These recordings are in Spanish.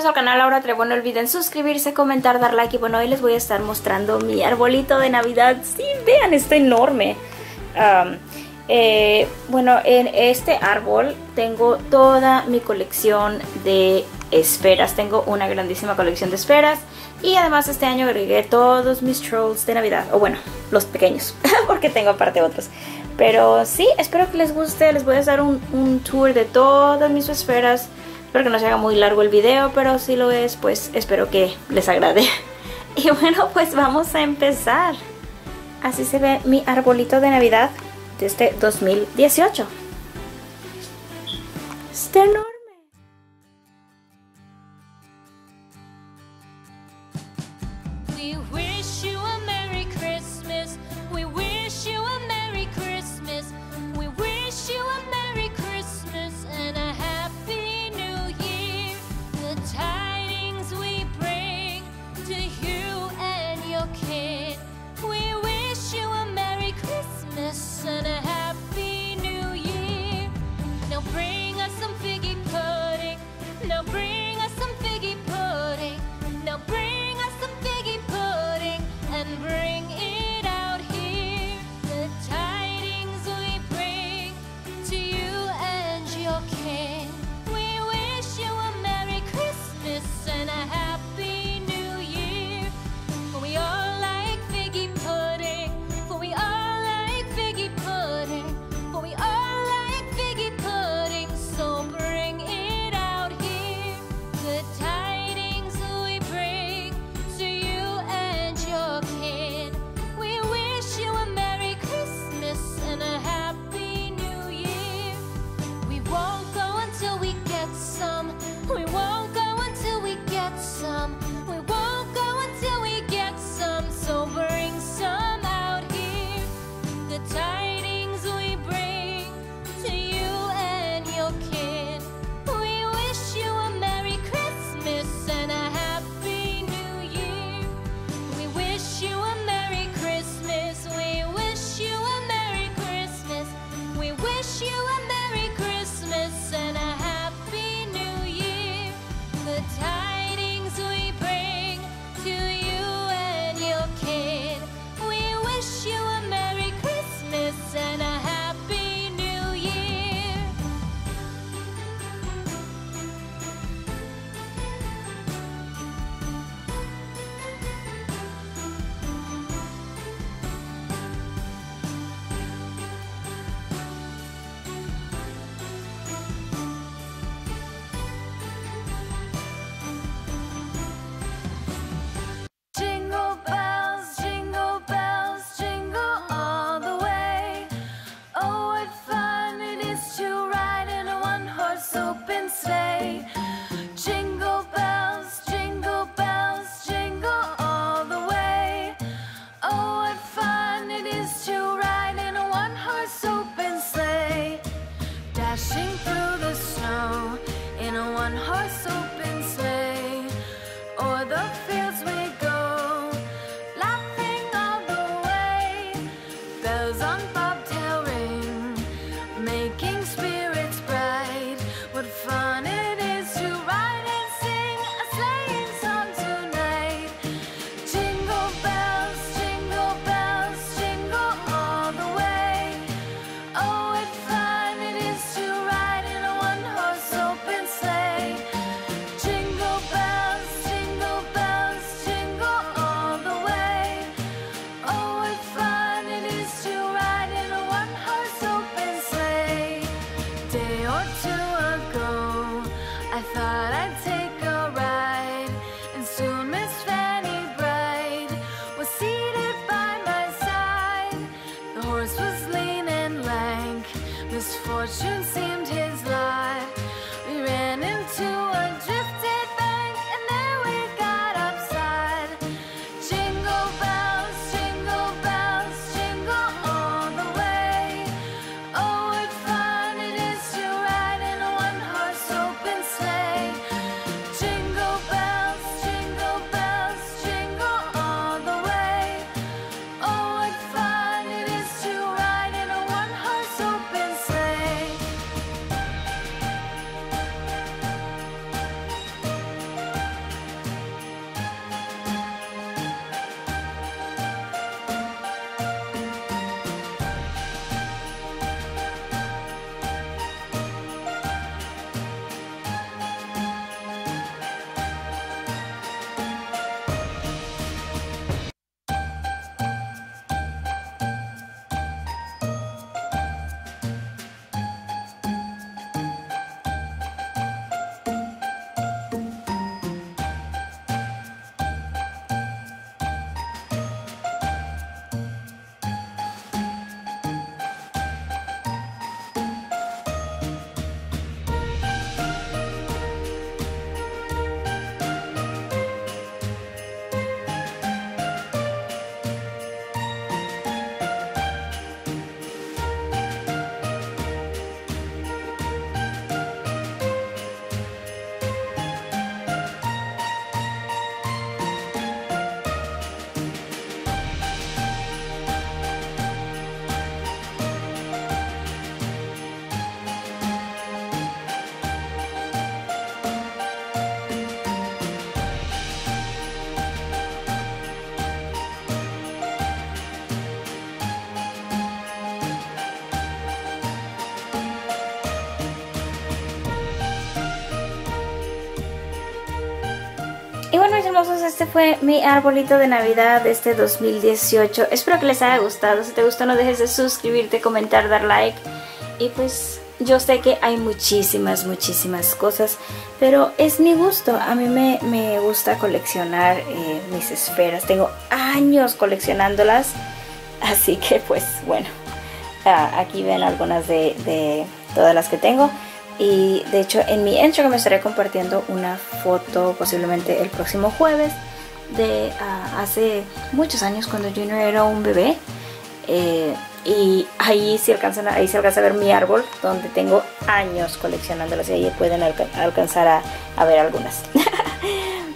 bienvenidos al canal Lauratrev1, no olviden suscribirse, comentar, dar like. Y bueno, hoy les voy a estar mostrando mi arbolito de Navidad. Sí, vean, está enorme. Bueno, en este árbol tengo toda mi colección de esferas. Tengo una grandísima colección de esferas. Y además este año agregué todos mis trolls de Navidad. O bueno, los pequeños, porque tengo aparte otros. Pero sí, espero que les guste. Les voy a dar un tour de todas mis esferas. Espero que no se haga muy largo el video, pero si lo es, pues espero que les agrade. Y bueno, pues vamos a empezar. Así se ve mi arbolito de Navidad de este 2018. Está enorme. We wish you a Merry Christmas. We wish you a Merry Christmas. We wish you a Merry Christmas and a Happy New Year. The tidings we bring to you and your kid. We wish you a Merry Christmas and a Happy New Year. Now bring us some figgy. mis hermosos, este fue mi arbolito de Navidad de este 2018. Espero que les haya gustado. Si te gustó, no dejes de suscribirte, comentar, dar like. Y pues yo sé que hay muchísimas cosas, pero es mi gusto. A mí me gusta coleccionar mis esferas. Tengo años coleccionándolas. Así que pues bueno, aquí ven algunas de todas las que tengo. Y de hecho en mi Instagram me estaré compartiendo una foto posiblemente el próximo jueves de hace muchos años cuando Junior era un bebé. Y ahí se alcanza a ver mi árbol donde tengo años coleccionándolas, y ahí pueden alcanzar a ver algunas.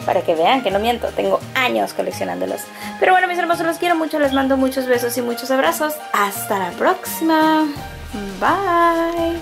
Para que vean que no miento, tengo años coleccionándolas. Pero bueno, mis hermosos, los quiero mucho, les mando muchos besos y muchos abrazos. Hasta la próxima. Bye.